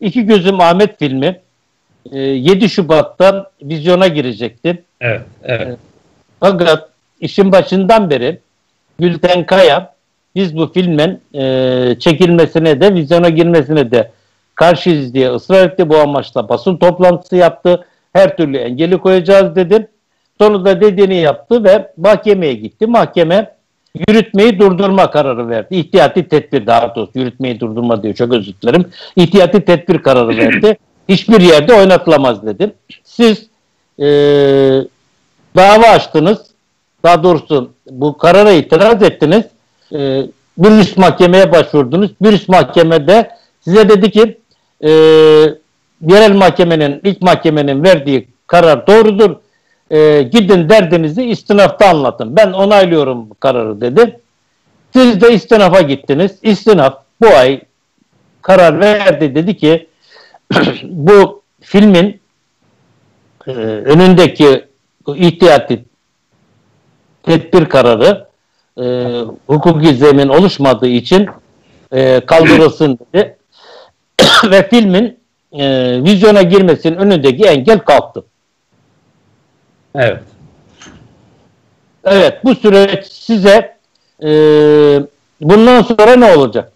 İki Gözüm Ahmet filmi 7 Şubat'ta vizyona girecekti. Evet, evet. Fakat işin başından beri Gülten Kaya, biz bu filmin çekilmesine de vizyona girmesine de karşıyız diye ısrar etti. Bu amaçla basın toplantısı yaptı. Her türlü engeli koyacağız dedi. Sonunda dediğini yaptı ve mahkemeye gitti. Mahkeme yürütmeyi durdurma kararı verdi. İhtiyati tedbir, daha doğrusu yürütmeyi durdurma diyor, çok özür dilerim. İhtiyati tedbir kararı verdi. Hiçbir yerde oynatılamaz dedi. Siz dava açtınız. Daha doğrusu bu karara itiraz ettiniz. Bir üst mahkemeye başvurdunuz. Bir üst mahkemede size dedi ki yerel mahkemenin, ilk mahkemenin verdiği karar doğrudur. Gidin derdinizi istinafta anlatın. Ben onaylıyorum bu kararı dedi. Siz de istinafa gittiniz. İstinaf bu ay karar verdi. Dedi ki bu filmin önündeki ihtiyati tedbir kararı hukuki zemin oluşmadığı için kaldırılsın dedi. Ve filmin vizyona girmesinin önündeki engel kalktı. Evet. Evet, bu süreç size bundan sonra ne olacak?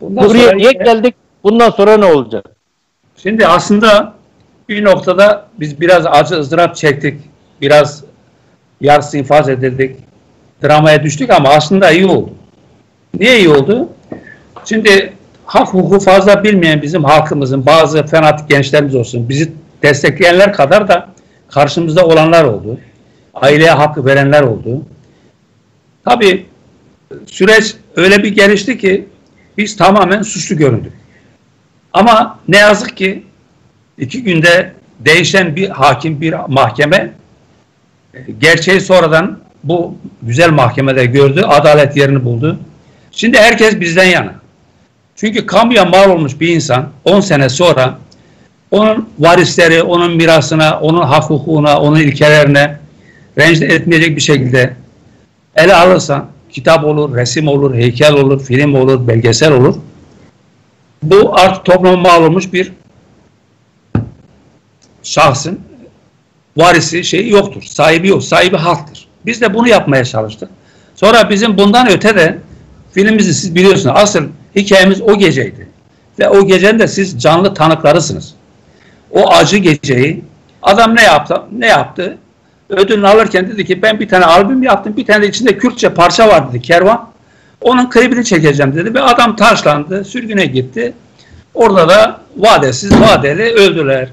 Buraya niye geldik? Bundan sonra ne olacak? Şimdi aslında bir noktada biz biraz acı ızdırap çektik. Biraz yarısı infaz edildik. Dramaya düştük ama aslında iyi oldu. Niye iyi oldu? Şimdi hak hukuku fazla bilmeyen bizim halkımızın bazı fanatik gençlerimiz olsun, bizi destekleyenler kadar da karşımızda olanlar oldu. Aileye hakkı verenler oldu. Tabii süreç öyle bir gelişti ki biz tamamen suçlu göründük. Ama ne yazık ki 2 günde değişen bir hakim, bir mahkeme gerçeği sonradan bu güzel mahkemede gördü. Adalet yerini buldu. Şimdi herkes bizden yana. Çünkü kamuya mal olmuş bir insan 10 sene sonra onun varisleri, onun mirasına, onun hak hukukuna, onun ilkelerine rencide etmeyecek bir şekilde ele alırsa, kitap olur, resim olur, heykel olur, film olur, belgesel olur. Bu artık topluma mal olmuş bir şahsın varisi şeyi yoktur. Sahibi yok. Sahibi halktır. Biz de bunu yapmaya çalıştık. Sonra bizim bundan öte de filmimizi siz biliyorsunuz. Asıl hikayemiz o geceydi. Ve o gecenin de siz canlı tanıklarısınız. O acı geceyi adam ne yaptı? Ne yaptı? Ödülünü alırken dedi ki ben bir tane albüm yaptım. Bir tane de içinde Kürtçe parça var dedi. Kervan. Onun klibini çekeceğim dedi. Ve adam taşlandı. Sürgüne gitti. Orada da vadesiz vadeli öldüler.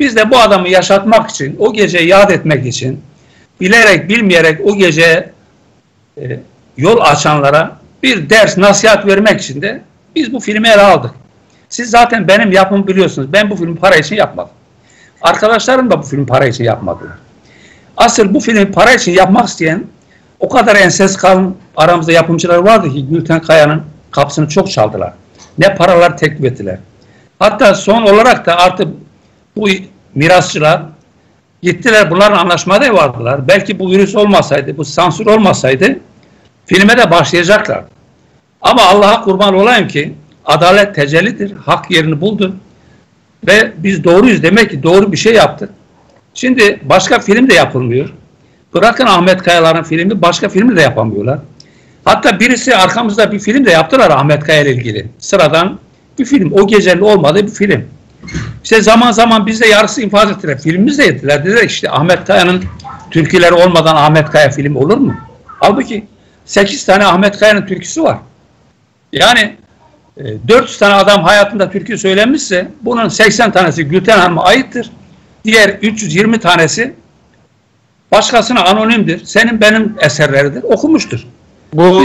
Biz de bu adamı yaşatmak için, o geceyi yad etmek için, bilerek bilmeyerek o gece yol açanlara bir ders, nasihat vermek için de biz bu filmi ele aldık. Siz zaten benim yapımı biliyorsunuz. Ben bu filmi para için yapmadım. Arkadaşlarım da bu filmi para için yapmadılar. Asıl bu filmi para için yapmak isteyen o kadar enses kalın aramızda yapımcılar vardı ki Gülten Kaya'nın kapısını çok çaldılar. Ne paralar teklif ettiler. Hatta son olarak da artık bu mirasçılar gittiler, bunların anlaşmada vardılar. Belki bu virüs olmasaydı, bu sansür olmasaydı filme de başlayacaklar. Ama Allah'a kurban olayım ki adalet tecellidir. Hak yerini buldu. Ve biz doğruyuz. Demek ki doğru bir şey yaptık. Şimdi başka film de yapılmıyor. Bırakın Ahmet Kaya'ların filmi, başka filmi de yapamıyorlar. Hatta birisi arkamızda bir film de yaptılar Ahmet Kaya ile ilgili. Sıradan bir film. O gecenin olmadığı bir film. İşte zaman zaman biz de yarısı infaz ettiler. Filmimiz de ettiler. Dediler işte Ahmet Kaya'nın türküleri olmadan Ahmet Kaya filmi olur mu? Halbuki 8 tane Ahmet Kaya'nın türküsü var. Yani 400 tane adam hayatında türkü söylemişse bunun 80 tanesi Gülten Hanım'a aittir. Diğer 320 tanesi başkasına anonimdir. Senin benim eserleridir. Okumuştur. Bu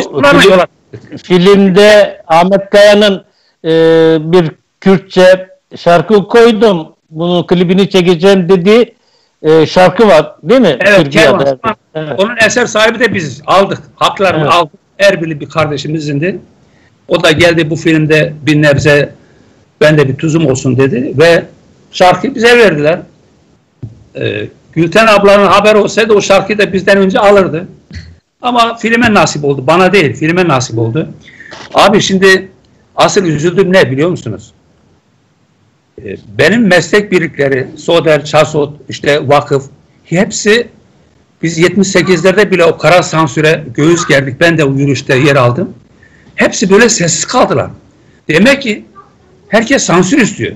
filmde Ahmet Kaya'nın bir Kürtçe şarkı koydum. Bunun klibini çekeceğim dediği şarkı var değil mi? Evet. Kervan, evet. Onun eser sahibi de biziz. Aldık. Haklarını evet. Aldık. Erbil'i bir kardeşimizindi. O da geldi bu filmde bir nebze ben de bir tuzum olsun dedi ve şarkıyı bize verdiler. Gülten ablanın haberi olsaydı o şarkıyı da bizden önce alırdı. Ama filme nasip oldu. Bana değil, filme nasip oldu. Abi şimdi asıl üzüldüm ne biliyor musunuz? Benim meslek birlikleri, SODER, ÇASOD, işte vakıf, hepsi biz 78'lerde bile o kara sansüre göğüs gerdik. Ben de o yürüyüşte yer aldım. Hepsi böyle sessiz kaldılar. Demek ki herkes sansür istiyor.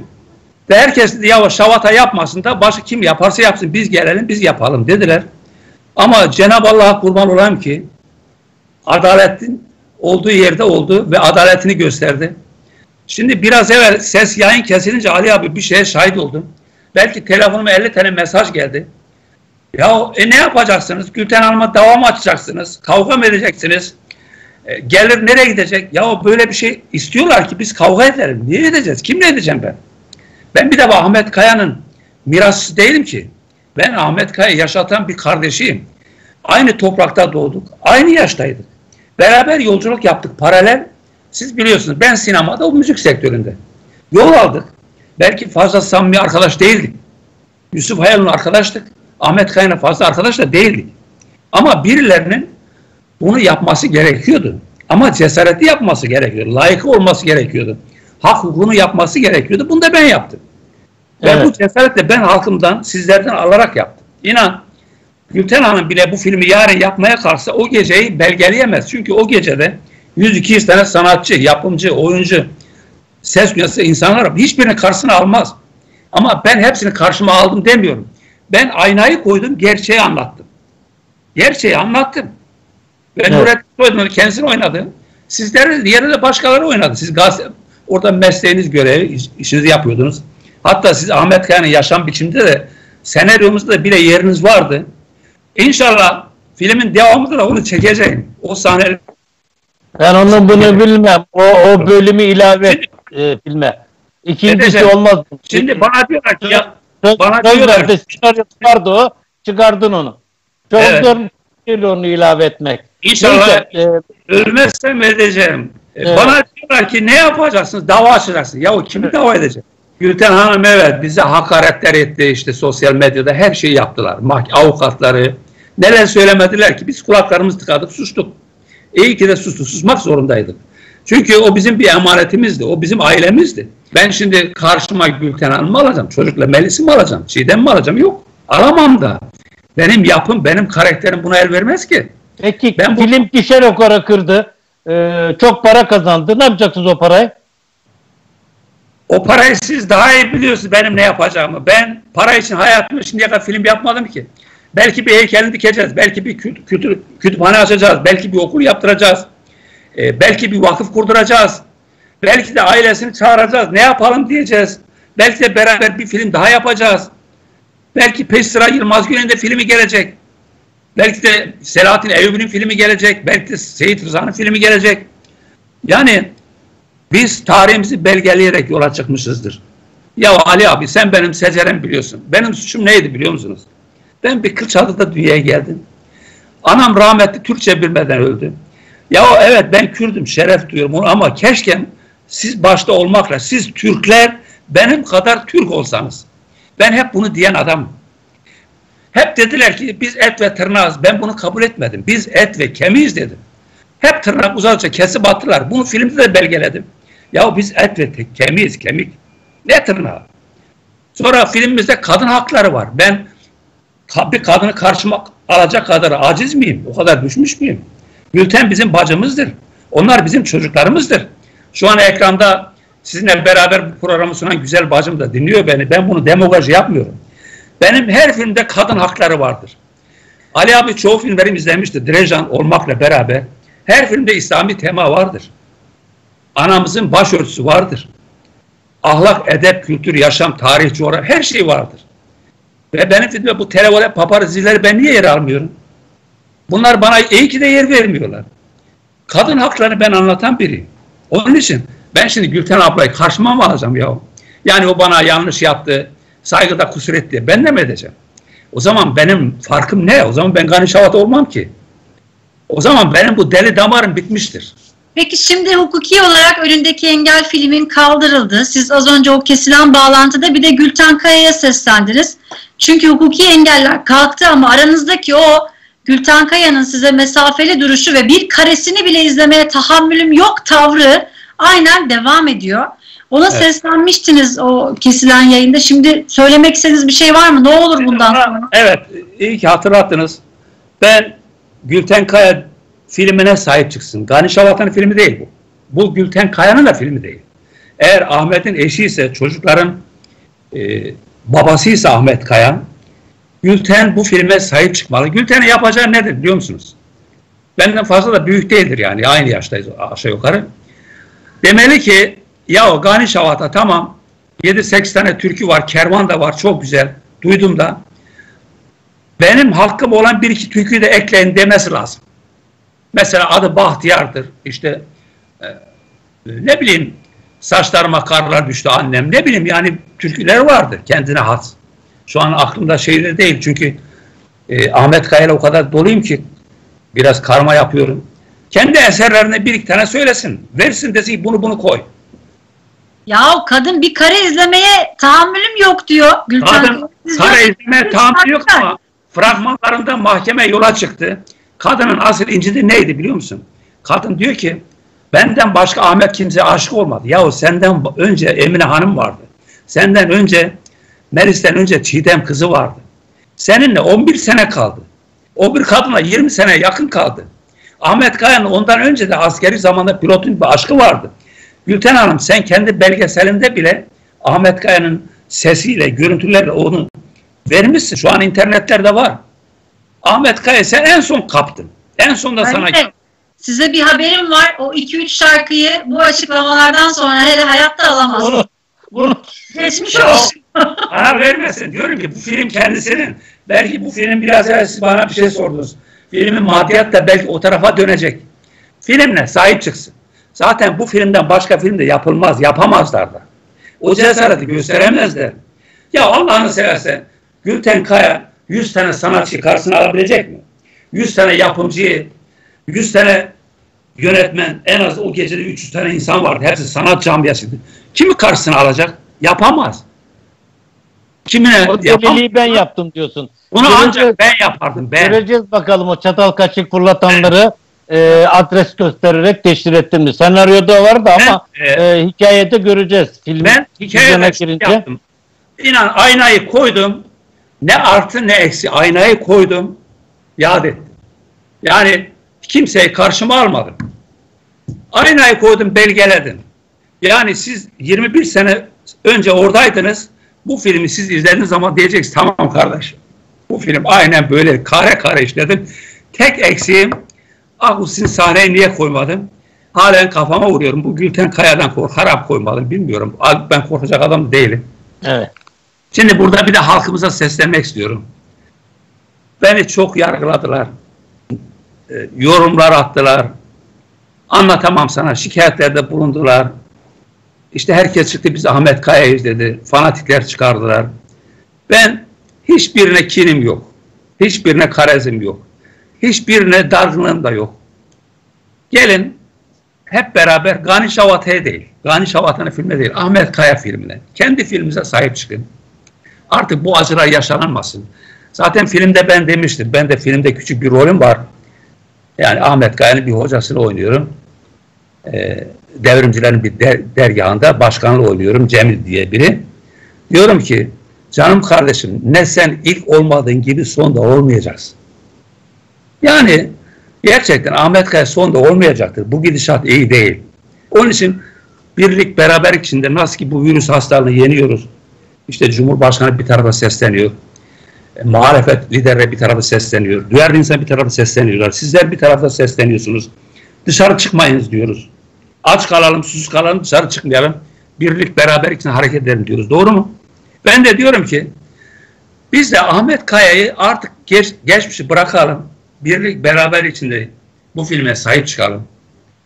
Ve herkes ya Şavata yapmasın da başka kim yaparsa yapsın, biz gelelim biz yapalım dediler. Ama Cenab-ı Allah'a kurban olayım ki adaletin olduğu yerde oldu ve adaletini gösterdi. Şimdi biraz evvel ses yayın kesilince Ali abi bir şeye şahit oldum. Belki telefonuma 50 tane mesaj geldi. Ya ne yapacaksınız? Gülten Hanım'a dava mı açacaksınız? Kavga mı edeceksiniz? Gelir nereye gidecek? Ya böyle bir şey istiyorlar ki biz kavga edelim. Niye edeceğiz? Kimle edeceğim ben? Ben bir de Ahmet Kaya'nın mirasçısı değilim ki. Ben Ahmet Kaya'yı yaşatan bir kardeşiyim. Aynı toprakta doğduk. Aynı yaştaydık. Beraber yolculuk yaptık. Paralel. Siz biliyorsunuz ben sinemada, o müzik sektöründe. Yol aldık. Belki fazla samimi arkadaş değildik. Yusuf Hayal'la arkadaştık. Ahmet Kaya'yla fazla arkadaş da değildik. Ama birilerinin bunu yapması gerekiyordu. Ama cesareti yapması gerekiyordu. Layıkı olması gerekiyordu. Hak hukukunu yapması gerekiyordu. Bunu da ben yaptım. Evet. Ve bu cesaretle ben halkımdan, sizlerden alarak yaptım. İnan, Gülten Hanım bile bu filmi yarın yapmaya kalksa o geceyi belgeleyemez. Çünkü o gecede 100-200 tane sanatçı, yapımcı, oyuncu, ses dünyası insanlar, hiçbirini karşısına almaz. Ama ben hepsini karşıma aldım demiyorum. Ben aynayı koydum, gerçeği anlattım. Gerçeği anlattım. Ben Nurettin Soydan'ı kendisini oynadım. Sizlerin yerine başkaları oynadı. Siz gazete, orada mesleğiniz görevi, işinizi yapıyordunuz. Hatta siz Ahmet Kaya'nın yaşam biçiminde de senaryomuzda da bile yeriniz vardı. İnşallah filmin devamında da onu çekeceğim. O sahneleri. Ben onu bunu bilmem. O bölümü ilave et filme. İkincisi olmaz. Şimdi bana diyorlar ki ya, bana diyorlar ki senaryosu vardı o. Çıkardın onu. Çok zor değil onu ilave etmek. İnşallah ölmezsem edeceğim. Bana diyorlar ki ne yapacaksınız? Dava açacaksınız. Ya o kimi dava edecek? Gülten Hanım evet bize hakaretler etti işte sosyal medyada her şeyi yaptılar. Avukatları neler söylemediler ki biz kulaklarımızı tıkadık sustuk. İyi ki de sustuk. Susmak zorundaydık. Çünkü o bizim bir emanetimizdi. O bizim ailemizdi. Ben şimdi karşıma Gülten Hanım'ı alacağım. Çocukla Melis'i mi alacağım? Çiğdem'i mi alacağım? Yok. Alamam da. Benim yapım, benim karakterim buna el vermez ki. Peki ben film gişe rekoru kırdı. Çok para kazandı. Ne yapacaksınız o parayı? O parayı siz daha iyi biliyorsunuz benim ne yapacağımı. Ben para için hayatımı şimdiye kadar film yapmadım ki. Belki bir heykelini dikeceğiz. Belki bir kütüphane açacağız. Belki bir okul yaptıracağız. Belki bir vakıf kurduracağız. Belki de ailesini çağıracağız. Ne yapalım diyeceğiz. Belki de beraber bir film daha yapacağız. Belki peş sıra Yılmaz Güney'in de filmi gelecek. Belki de Selahattin Eyyubi'nin filmi gelecek. Belki de Seyit Rıza'nın filmi gelecek. Yani biz tarihimizi belgeleyerek yola çıkmışızdır. Ya Ali abi sen benim secerem biliyorsun. Benim suçum neydi biliyor musunuz? Ben bir Kırçada'da dünyaya geldim. Anam rahmetli Türkçe bilmeden öldü. Ya evet ben Kürdüm, şeref duyuyorum onu ama keşke siz başta olmakla, siz Türkler benim kadar Türk olsanız. Ben hep bunu diyen adamım. Hep dediler ki biz et ve tırnağız. Ben bunu kabul etmedim. Biz et ve kemiğiz dedim. Hep tırnak uzakça kesip attılar. Bunu filmde de belgeledim. Ya biz et ve kemiğiz, kemik. Ne tırnağı? Sonra filmimizde kadın hakları var. Ben bir kadını karşıma alacak kadar aciz miyim? O kadar düşmüş müyüm? Gülten bizim bacımızdır. Onlar bizim çocuklarımızdır. Şu an ekranda sizinle beraber bu programı sunan güzel bacım da dinliyor beni. Ben bunu demagoji yapmıyorum. Benim her filmde kadın hakları vardır. Ali abi çoğu filmlerimi izlemişti. Drejan olmakla beraber. Her filmde İslami tema vardır. Anamızın başörtüsü vardır. Ahlak, edep, kültür, yaşam, tarih, coğrafya her şey vardır. Ve benim filmde bu televole paparazzileri ben niye yer almıyorum? Bunlar bana iyi ki de yer vermiyorlar. Kadın haklarını ben anlatan biriyim. Onun için ben şimdi Gülten ablayı karşıma mı alacağım ya? Yani o bana yanlış yaptı, saygıda kusur etti. Ben de mi edeceğim? O zaman benim farkım ne? O zaman ben Gani Şavata olmam ki. O zaman benim bu deli damarım bitmiştir. Peki şimdi hukuki olarak önündeki engel filmin kaldırıldı. Siz az önce o kesilen bağlantıda bir de Gülten Kaya'ya seslendiniz. Çünkü hukuki engeller kalktı ama aranızdaki o Gülten Kaya'nın size mesafeli duruşu ve bir karesini bile izlemeye tahammülüm yok tavrı aynen devam ediyor. Ona evet. Seslenmiştiniz o kesilen yayında. Şimdi söylemek istediğiniz bir şey var mı? Ne olur bundan sonra? Evet, iyi ki hatırlattınız. Ben Gülten Kaya filmine sahip çıksın. Gani Şavata'nın filmi değil bu. Bu Gülten Kaya'nın da filmi değil. Eğer Ahmet'in eşi ise, çocukların babası ise Ahmet Kaya, Gülten bu filme sahip çıkmalı. Gülten'e yapacağı nedir biliyor musunuz? Benden fazla da büyük değildir yani. Aynı yaştayız aşağı yukarı. Demeli ki ya o Gani Şavata tamam 7-8 tane türkü var, kervan da var, çok güzel. Duydum da. Benim hakkım olan bir iki türküyü de ekleyin demesi lazım. Mesela adı Bahtiyar'dır. İşte ne bileyim saçlarıma karlar düştü annem. Ne bileyim yani türküler vardır kendine has. Şu an aklımda şeyde değil çünkü Ahmet Kaya'yla o kadar doluyum ki biraz karma yapıyorum. Kendi eserlerine bir iki tane söylesin. Versin desin bunu koy. Ya kadın bir kare izlemeye tahammülüm yok diyor. Gülten kare izlemeye tahammülü yok ama fragmanlarında mahkeme yola çıktı. Kadının asıl incidi neydi biliyor musun? Kadın diyor ki benden başka Ahmet kimseye aşık olmadı. Yahu senden önce Emine Hanım vardı. Senden önce Melis'ten önce Çiğdem kızı vardı. Seninle 11 sene kaldı. O bir kadına 20 sene yakın kaldı. Ahmet Kaya'nın ondan önce de askeri zamanda pilotun bir aşkı vardı. Gülten Hanım sen kendi belgeselinde bile Ahmet Kaya'nın sesiyle, görüntülerle onu vermişsin. Şu an internetlerde var. Ahmet Kaya sen en son kaptın. En son da ben sana de, size bir haberim var. O 2-3 şarkıyı bu açıklamalardan sonra hele hayatta alamazsın. Bunu geçmiş olsun. Bana vermesin. Diyorum ki bu film kendisinin. Belki bu film biraz evvel siz bana bir şey sordunuz. Filmin maddiyatı da belki o tarafa dönecek. Filmle sahip çıksın. Zaten bu filmden başka film de yapılmaz. Yapamazlar da. O cesareti gösteremezler. Ya Allah'ını seversen Gülten Kaya 100 tane sanatçı karşısına alabilecek mi? 100 tane yapımcıyı, 100 tane yönetmen, en az o gecede 300 tane insan vardı. Hepsi sanat camiasıydı. Kimi karşısına alacak? Yapamaz. Kimine? O deliliği ben yaptım diyorsun. Bunu ancak ben yapardım. Ben. Göreceğiz bakalım o çatal kaşık fırlatanları adres göstererek teşhir ettim mi? Senaryoda vardı ama hikayede göreceğiz. Film, ben hikayede şey yaptım. İnan aynayı koydum. Ne artı ne eksi aynayı koydum. Yad ettim. Yani kimseyi karşıma almadım. Aynayı koydum belgeledim. Yani siz 21 sene önce oradaydınız. Bu filmi siz izlediğiniz zaman diyeceksiniz tamam kardeş. Bu film aynen böyle kare kare işledim. Tek eksiğim ah sizin sahneyi niye koymadım? Halen kafama vuruyorum. Bu Gülten Kaya'dan harap koymadım. Bilmiyorum. Ben korkacak adam değilim. Evet. Şimdi burada bir de halkımıza seslenmek istiyorum. Beni çok yargıladılar. Yorumlar attılar. Anlatamam sana. Şikayetlerde bulundular. İşte herkes çıktı biz Ahmet Kaya'yız dedi. Fanatikler çıkardılar. Ben hiçbirine kinim yok. Hiçbirine karezim yok. Hiçbirine dargınlığım da yok. Gelin hep beraber Gani Şavata'ya değil, Gani Şavata'nın filmine değil, Ahmet Kaya filmine, kendi filmimize sahip çıkın. Artık bu acılar yaşanmasın. Zaten filmde ben demiştim, ben de filmde küçük bir rolüm var. Yani Ahmet Kaya'nın bir hocasını oynuyorum. Devrimcilerin bir dergahında başkanlığı oynuyorum, Cemil diye biri. Diyorum ki, canım kardeşim ne sen ilk olmadığın gibi sonda olmayacaksın. Yani gerçekten Ahmet Kaya sonda olmayacaktır. Bu gidişat iyi değil. Onun için birlik beraberlik içinde nasıl ki bu virüs hastalığını yeniyoruz. İşte Cumhurbaşkanı bir tarafa sesleniyor. Muhalefet liderleri bir tarafa sesleniyor. Duyarlı insan bir tarafa sesleniyorlar. Sizler bir tarafta sesleniyorsunuz. Dışarı çıkmayınız diyoruz. Aç kalalım, susuz kalalım, dışarı çıkmayalım. Birlik beraberlik için hareket edelim diyoruz. Doğru mu? Ben de diyorum ki biz de Ahmet Kaya'yı artık geçmişi bırakalım. Birlik beraber içinde bu filme sahip çıkalım.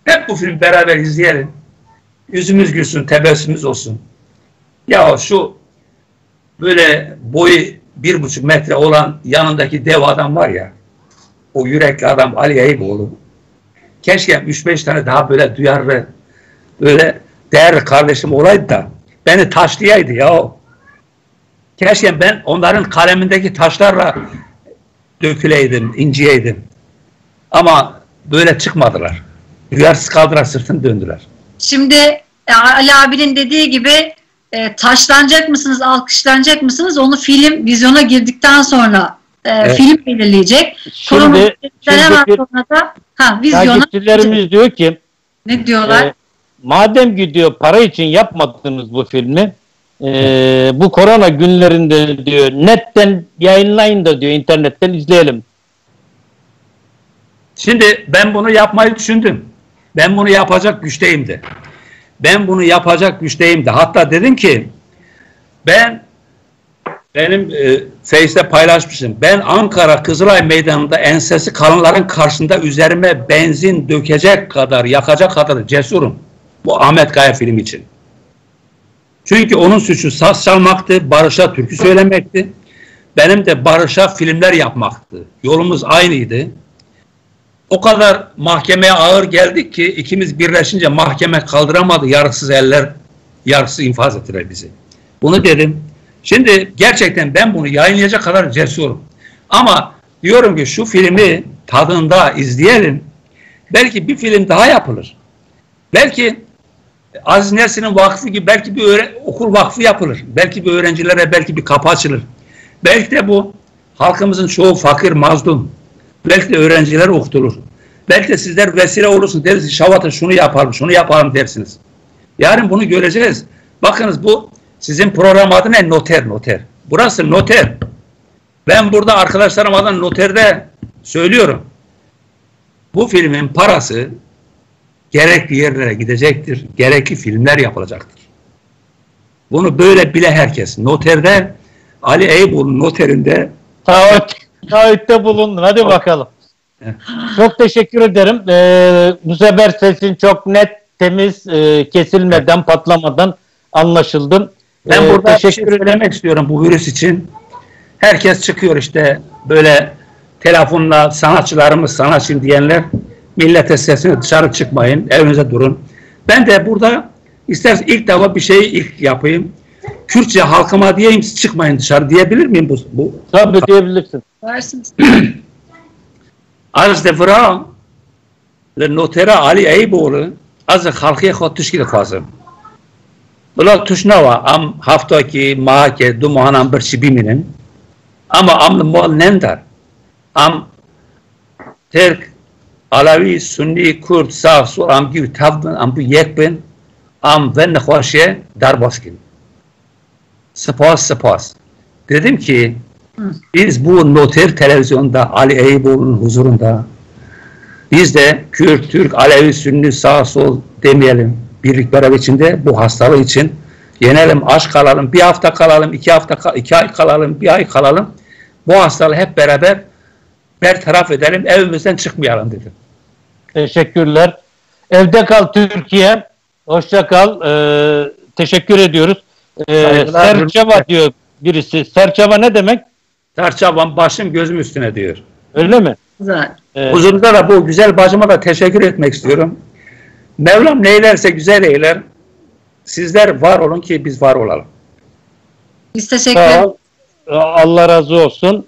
Hep bu film beraber izleyelim. Yüzümüz gülsün, tebessümümüz olsun. Ya şu böyle boyu 1,5 metre olan yanındaki dev adam var ya, o yürekli adam Ali Eyüboğlu. Keşke 3-5 tane daha böyle duyarlı, böyle değerli kardeşim olaydı da beni taşlayaydı ya. Keşke ben onların kalemindeki taşlarla döküleydim, inciyeydim. Ama böyle çıkmadılar. Duyarsız kaldılar, sırtını döndüler. Şimdi Ali abinin dediği gibi taşlanacak mısınız, alkışlanacak mısınız onu film vizyona girdikten sonra evet, film belirleyecek. Şimdi hemen sonra da takipçilerimiz diyor ki, ne diyorlar? Madem ki diyor para için yapmadınız bu filmi, bu korona günlerinde diyor netten yayınlayın da diyor, internetten izleyelim. Şimdi ben bunu yapmayı düşündüm. Ben bunu yapacak güçteyim de. Hatta dedim ki benim Face'de paylaşmışım. Ben Ankara Kızılay Meydanı'nda ensesi kalınların karşısında üzerime benzin dökecek kadar, yakacak kadar cesurum. Bu Ahmet Kaya filmi için. Çünkü onun suçu saz çalmaktı, Barış'a türkü söylemekti. Benim de Barış'a filmler yapmaktı. Yolumuz aynıydı. O kadar mahkemeye ağır geldik ki ikimiz birleşince mahkeme kaldıramadı. Yarısız eller, yarısız infaz ettiler bizi. Bunu dedim. Şimdi gerçekten ben bunu yayınlayacak kadar cesurum. Ama diyorum ki şu filmi tadında izleyelim. Belki bir film daha yapılır. Belki Aziz Nesin'in vakfı gibi belki bir okul vakfı yapılır. Belki bir öğrencilere belki bir kapı açılır. Belki de bu halkımızın çoğu fakir, mazlum. Belki de öğrenciler okutulur. Belki de sizler vesile olursunuz. Deriz ki Şavata şunu yapalım, şunu yapalım dersiniz. Yarın bunu göreceğiz. Bakınız bu sizin program adı ne? Noter, noter. Burası noter. Ben burada arkadaşlarım adına noterde söylüyorum. Bu filmin parası gerekli yerlere gidecektir. Gerekli filmler yapılacaktır. Bunu böyle bile herkes. Noterde, Ali Eyüboğlu noterinde taahhütte bulundun. Hadi bakalım. Çok teşekkür ederim. Bu sefer sesin çok net, temiz, kesilmeden, patlamadan anlaşıldı. Ben burada teşekkür etmek istiyorum bu virüs için. Herkes çıkıyor işte böyle telefonla sanatçılarımız sanatçı diyenler, millete sesini dışarı çıkmayın, evinize durun. Ben de burada istersen ilk defa bir şeyi ilk yapayım. Kürtçe halkıma diyeyim, siz çıkmayın dışarı diyebilir miyim? Tabii diyebilirsin. Arz devra le notera Ali Eyüboğlu az halkiye kod tüşkil kazım. Bula tuşnava am haftaki maake dumuhanam birçi biminin ama amlı mual nender am Türk, Alavi, Sunni, Kürt, Sağ, Sol am gibi tavbın am bu yekbin am ve nekhoşe darbaskin. Spas, spas. Dedim ki biz bu noter televizyonda Ali Eyüboğlu'nun huzurunda biz de Kürt, Türk, Alevi, Sünni, Sağ, Sol demeyelim. Birlik beraber içinde bu hastalığı için yenelim, aç kalalım, bir hafta kalalım, iki ay kalalım, bir ay kalalım. Bu hastalığı hep beraber bertaraf edelim, evimizden çıkmayalım dedim. Teşekkürler. Evde kal Türkiye. Hoşça kal. Teşekkür ediyoruz. Serçava diyor birisi. Serçava ne demek? Serçavam başım gözüm üstüne diyor. Öyle mi? Güzel. Huzurunda da bu güzel başıma da teşekkür etmek istiyorum. Mevlam neylerse güzel eyler. Sizler var olun ki biz var olalım. Biz teşekkür ederiz. Allah razı olsun.